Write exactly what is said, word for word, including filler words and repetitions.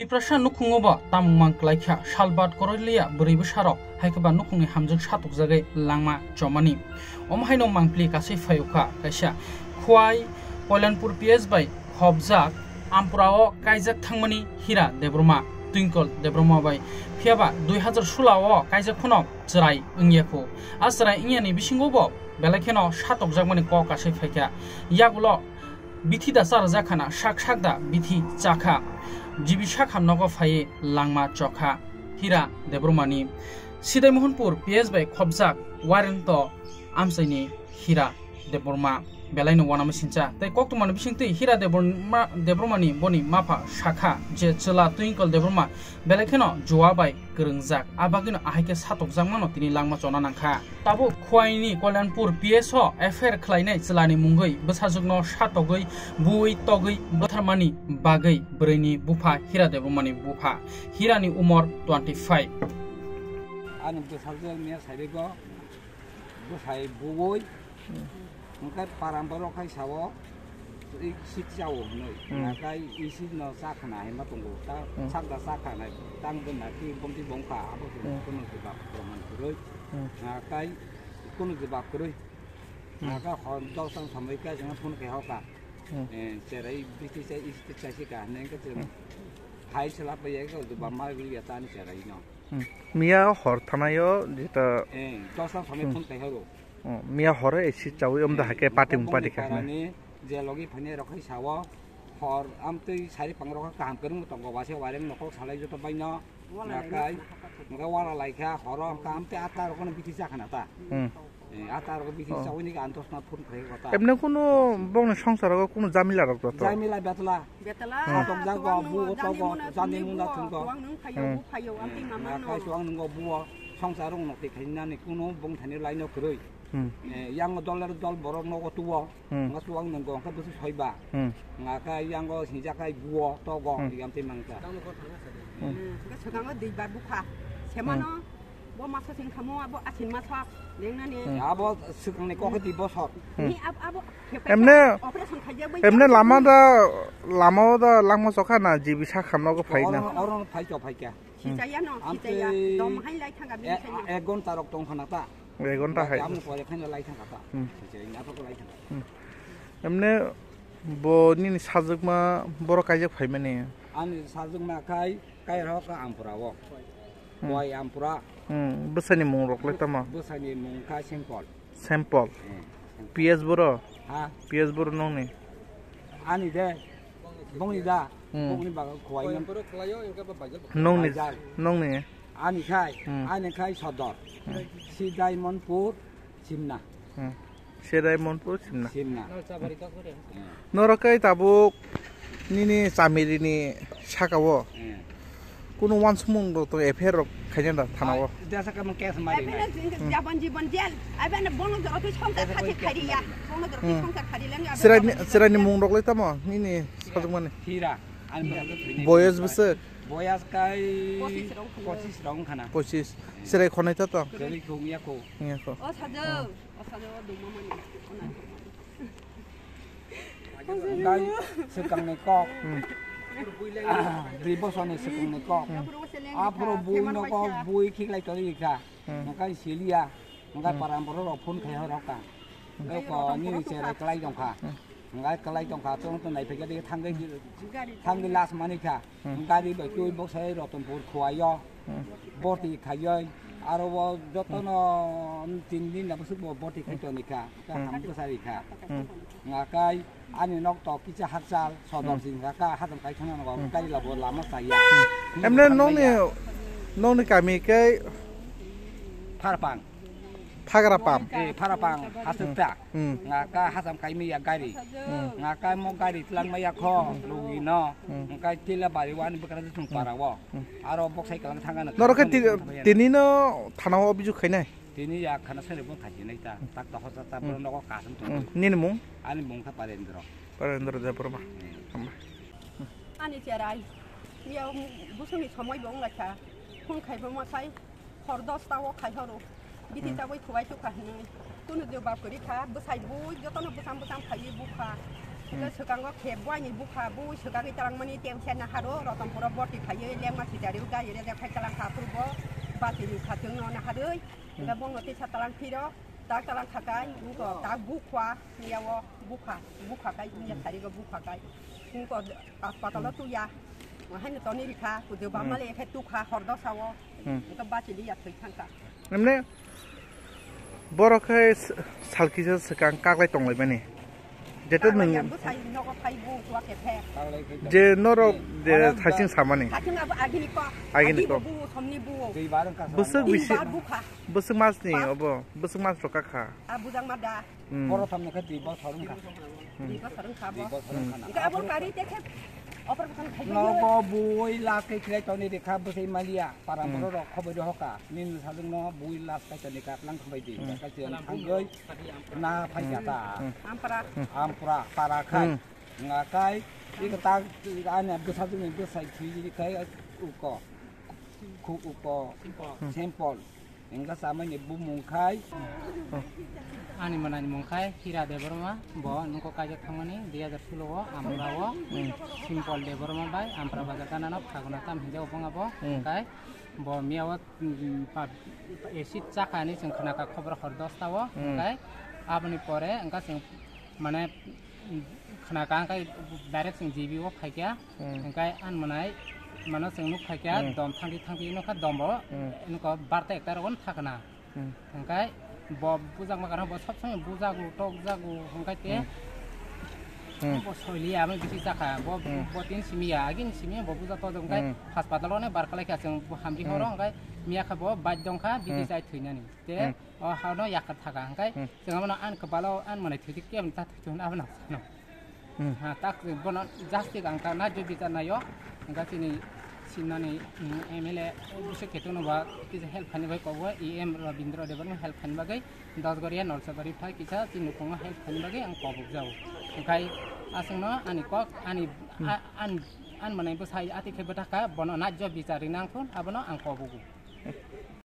อีประชานุคุงอบะตามมังคลายค่ะชาลบาดกรอยเลียบริบชาร์ให้กับนุคุงฮัมจุนชาตุกจักรลังมาจอมานีอมให้นมังพลีกาศิฟายุค่ะกษะควายพอลันปูร์พีเอสบายฮอบจักอัมปราว์ไกจักทั้งมันีฮิระเดบรมาตุนกอลเดบรมาบายเพียบะดูฮัจร์ชุลาวะไกจักคนอบจรายอึงยาโคอาจรายอึงยานีบิชิงอบะเบลเคนอชาตุกจักรมันีกอกาศิฟายุค่ะยากุลอบิธีดาสารจักรนะชักชักดาบิธีจักรจีบิชาคำนกไฟลังมาจอกค่ะฮิระเดบรมานีสิดายมหันปูร์พีเอสบายขบจักวารันต์อัมไซนีฮิระเดบรมาเบลัยนวานามิสินจ่าแต่ก็ตุมันบิชินตีฮิระเดบรมาเดบรมานีบนิมาพะชักค่ะเจจลาตุนกอลเดบรมาเบลัยขึ้นอ่ะจัวบายกรึงจักอาบักินอาฮิเกสฮัตอกจังมันอ่ะที่นี่ลังมาจอนานังค่ะแต่บุควายนี่ควาลันปูร์พีเอสอ่ะเอฟเอร์คลายเนี่ยจลานีมุงเกย์บัสฮัจุกนอชัตอกเกย์บุยตอกเกย์บัทรมานีบากเกย์บรินีบุพาฮิระเดบรมานีบุพาฮิระนี่อุมอร์ยี่สิบห้าอันนี้บัสฮัจุกเนี่ยใส่เด็กก็บัสใส่บุยมันก็ปารามปลอกให้ชาวอีกสิบเจ้าหน่อยนะก็อีสิบนอซากขนาดมาตรงกูตั้งซักตาซากขนาดตั้งเป็นแบบที่ผมที่บงป่าเพราะคือคนนึงจะแบบประมาณกี่ร้อยนะก็คนนึงจะแบบกี่ร้อยนะก็คนดาวสังสมัยก็จะงั้นคนแก่เขาก็เออเจอไอ้บิทิเซอีสติชัยสิการนั่นก็จะหายสลับไปยังก็จะแบบมาเรียกตานี่เจอไอ้เนาะมีอะไรหรอทำไมอ่ะที่ต่อเออดาวสังสมัยคนแก่เขามีอะไรหรอไอ้ชิจาวอมดาเกปาติมุปาดิค่ะนี่เจ้าลูกอีพันเนี่ยเราให้ชาวหอร์อัมตุยใช้ปังเราก็กางกันมุต้องกวาดเสียวเรื่องนกสลายจุดต่อไปเนาะนักไก่มันก็ว่าอะไรค่ะหอร์อัมกางแต่อาตาเราก็ไม่พิจารณาตาอาตาเราก็พิจารณาวันนี้การทดสอบพูนใครก็ตาเอ็มเนี่ยคุณบ้องในช่องสารก็คุณจามิลาเราตัวจามิลาเบตลาเบตลาต้องจ้างก็บัวต้องก็จามิมุนาถึงก็นักไก่ช่วงนึงก็บัวช่องสารก็นกติดขึ้นนั่นนี่คุณบ้องทันนี่ไล่นกกระไรยังก็ดอลลาร์ดอลบรอกนกตัวงั้นส่วนหนึ่งก็คือผู้ช่วยบ้างงั้นก็ยังก็สิ่งจะก็บัวต่อก็ยังที่มันก็ก็ช่างก็ดีแบบบุคคลเช่นมันบ่มาสิ่งขโมยบ่อาชีพมาทักเรื่องนั้นเองอาบ่สิ่งนี้ก็คือดีบ่สอดนี่อาอาบ่เอ็มเนี่ยเอ็มเนี่ยลามาด้าลามาด้าลางมาสักขนาดจีบิชาคำนกไฟนะอ๋อไฟจบไฟแก่ที่ใจยันอ๋อที่ใจยันดอมให้ไล่ทางกับนี้ใช่ไหมเออกอนตาลกตรงขนาดตาเรื่องนั้นให้เอ็มเนี่ยโบนี่นี่ซาจุกมาบรอกายจักไฟมันเนี่ยอันนี้ซาจุกมาใครใครเราก็อัมพราววัยอัมพราบุษณีมุงรกเลยตั้มบุษณีมุงค่ะเซมพอลเซมพอลพีเอสบุระฮะพีเอสบุระน้องนี่อันนี้เด้บงนี่ได้บงนี่บางควายน้องนี่น้องนี่อันนี้ใครอันนี้ใครชอดดอดสีไดมอนปูดชิมนะสีไดมอนปูดชิมนะชิมนะนรกไอ้ตาบุกนี่นี่สามีนี่ชักเอาวะคุณวันสมุนตัวเอฟเอร์ขยันดัดทำเอาวะเดี๋ยวสักมันแก้สมัยนี้ยาบันจีบันเจลไอ้แบบนั้นบ้องเราไปช่องแต่ขาดขาดียาบ้องเราไปช่องแต่ขาดีแล้วสีไดสีไดนี่มุงรกเลยตั้มวะนี่นี่สักตรงนี้ฮีระบอยส์บุษบอยส์ใครโคชิสร้องขนาดโคชิสเสร็จคนไหนจะต้องเสร็จคุงยาโคเงี้ยโคอ๋อซาเดอร์อ๋อซาเดอร์ดูมันมันได้สกังในกอกรีบส่งในสกังในกอกอาโปรบุยนกบุยคิกไรตัวนี้ค่ะมันก็เสียเลียมันก็ปารามปรเราพ้นแถวเราค่ะแล้วก็นี่เสร็จไกลจังค่ะงั้นก็ไล่จังขาตรงตรงไหนไปก็ได้ทั้งก็ทั้งก็ลาสมานิค่ะงั้นดีแบบช่วยบอกใช้รถตำรวจขวายย่อปกติขายย่อยอารมณ์จดต้นจินดินนะประสบว่าปกติขายตัวนี้ค่ะก็ทำก็ใช่ค่ะงั้นก็อันนี้นกต่อกิจหักซาสอดสินก็หักทำขายขนาดนั้นก็ได้ระบบลามสายเอ็มเล่นน้องเนี่ยน้องนี่ก็มีแค่พาร์ปังพากระปังเออพากระปังฮัสต์ตะงาก็ฮัสต์กายมียากรีงาก็มองกรีที่หลังมายาข้อลูกีน้องก็ที่ละบาริวันเป็นการที่ส่งปาราวะอารมณ์พวกใช้กำลังทางกันนั่นเราก็ที่ที่นี่เนาะธนาวบิจุใครเนี่ยที่นี่อยากขนาดเส้นเรื่องขายที่ไหนตาตักต่อหัวตาบนนกกาสมตุนนี่นี่มุ้งอันนี้มุ้งข้าปาเรนดร์ปาเรนดร์จะปรมาอันนี้จะไรมีเอาบุษมิชมัยบ้องเลยค่ะคนขายบ้องมาใช้ขอดอสตาวขายเขารู้กิจจะไว้ถวายทุกข์ค่ะหนึ่งตัวหนึ่งเดียวแบบกฤษค่ะบุษย์บุยยอดต้นบุษย์บุษย์ขยี้บุษย์ คือสกังก็เข็มว่าอย่างบุคาบูสกังที่ตารางมันนี่เต็มเช่นนะคะเราต้องปรับบัติพายเลี้ยงมาสิเดียวกันอย่างเดียวกันตารางขาปรุบบัติอยู่ขาถึงนอนนะคะเลยแล้วบางวันที่ตารางพี่เราตากตารางขาไก่งูก็ตากบุควาเนี่ยว่าบุขาบุขาไก่เนี่ยใส่ก็บุขาไก่งูก็ปัตตาลตุยาว่าให้ตอนนี้ค่ะกูเดี๋ยวบ้านมาเลยแค่ตุขาหอดดอกสาวมันก็บ้าจีนี่อยากถึงขั้นกันนั่นเนี่ยบอร์ก็ไอ้สัลกิจะสกังกากเลยตรงเลยไหมเนี่ยเดี๋ยวตัวหนึ่งเดี๋ยวนรกเดี๋ยวทัชิงสามันนี่อากินิโกบุษกวิชิบุษกมาสนี่อ๋อบ่บุษกมาสโรคค่ะบุษกมาดาบอร์ทำเนี่ยคือดีบอร์สรุงค่ะดีบอร์สรุงค่ะบอร์สรุงค่ะนี่ก็อาบุคารีเด็กๆอ๋อประกันใครน้องบุยลาเกย์ใครตอนนี้เด็กค่ะบุษกมาเลียปาราบอร์รกเข้าไปดูฮอกะนี่สรุงน้องบุยลาเกย์ตอนนี้ค่ะนั่งเข้าไปดีก็เจอทั้งเลยนาพญาตาอัมพระอัมพระปาราไกงาไกอีกต่างอันเนี่ยบุษกมาบุษกที่นี่ใครอุกอคู่อุปเซมปอลยังก็สามารถบุมงคายอันนี้มันอันนี้มงคายที่เราเดือบรมาบ่อนุกกายจะทำมันนี่เดียจะฟิลวะอัมราวะเซมปอลเดือบรมาไปอัมราบาจะกันนับข้าวนับตามหินเดียวฟังกับบ่คายบ่อมีว่าแบบเอชิตจักอันนี้สังขนักข้าวประหารดอสตาวะคายอาบันนี้พอเร่ยังก็สังมันเนี่ยขนักอันก็ได้รับสิ่งจีบีวะคายแก่ยังก็อันมันไอมันนั่งสิ่งนุ๊กใครแก่ดอมทั้งที่ทั้งที่นุ๊กเขาดอมบ่นุ๊กเขาบาร์เตกแต่ละคนทักนะทั้งไก่บ่บูจักมากันบ่ชอบสั่งบูจักกูโตบูจักกูทั้งไก่เตะบ่สวยเลยอ่ะมันบิชิจักอ่ะบ่บ่ตีนซิมีอ่ะกินซิมีบ่บูจักตัวดอมไก่ฮัสปัตตาลเนี่ยบาร์คลายแค่สิ่งบ่ฮัมริฮอร้องไก่มีอะไรบ่บาดดอมค่ะบิชิใจถึงยันนี่เตะอ๋อเขาเนาะอยากกันทักอ่ะไก่สิ่งนั้นมันอันกับเราอันมันไอ้ที่ที่เกี่ยมตัดถึงอันนั้นเนาะฮะตักบ่เนาะจักที่กันกันนะจูบิจันนายกก็ที่นี่ชินนั่นนี่เอ็มเล่รู้สึกเหตุนั้นว่าที่จะ help ฟันไปก็ว่าเอ็มโรบินดรอเดวันมัน help ฟันไปก็ดอสกอรีนอลสกอรีท้ายกิจการที่นุกงว่า help ฟันไปก็อันก็บุกเจ้าใครอาศัยน้ออันนี้ก็อันนี้อันอันมันในภาษาอัติเคยบัตรค่ะบนนั้นจะบิจารินังทุนอันนั้นอันก็บุก